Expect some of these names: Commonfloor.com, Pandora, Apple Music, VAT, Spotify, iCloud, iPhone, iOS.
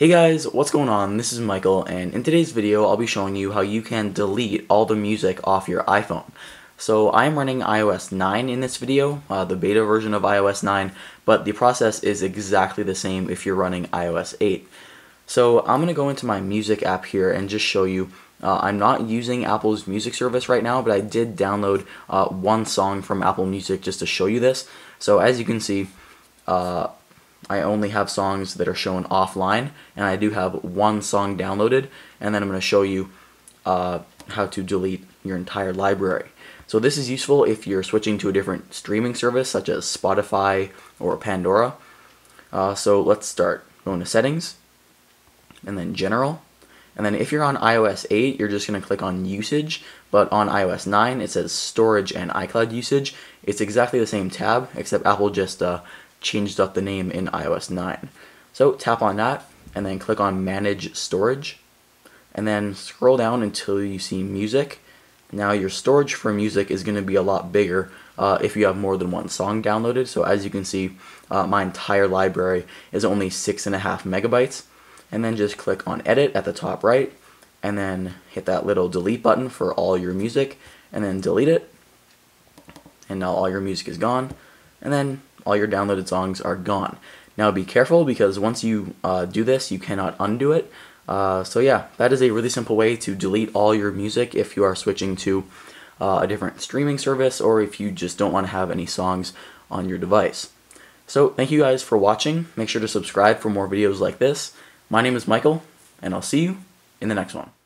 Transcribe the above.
Hey guys, what's going on? This is Michael, and in today's video I'll be showing you how you can delete all the music off your iPhone. So I'm running iOS 9 in this video, the beta version of iOS 9, but the process is exactly the same if you're running iOS 8. So I'm going to go into my music app here and just show you. I'm not using Apple's music service right now, but I did download one song from Apple Music just to show you this. So as you can see, I only have songs that are shown offline, and I do have one song downloaded, and then I'm going to show you how to delete your entire library. So this is useful if you're switching to a different streaming service such as Spotify or Pandora. So let's start going to Settings, and then General, and then if you're on iOS 8, you're just going to click on Usage, but on iOS 9 it says Storage and iCloud Usage. It's exactly the same tab, except Apple just changed up the name in iOS 9. So tap on that and then click on Manage Storage, and then scroll down until you see Music. Now your storage for music is going to be a lot bigger if you have more than one song downloaded. So as you can see, my entire library is only 6.5 megabytes, and then just click on Edit at the top right, and then hit that little delete button for all your music, and then delete it, and now all your music is gone, and then all your downloaded songs are gone. Now be careful, because once you do this, you cannot undo it. So yeah, that is a really simple way to delete all your music if you are switching to a different streaming service, or if you just don't want to have any songs on your device. So thank you guys for watching. Make sure to subscribe for more videos like this. My name is Michael, and I'll see you in the next one.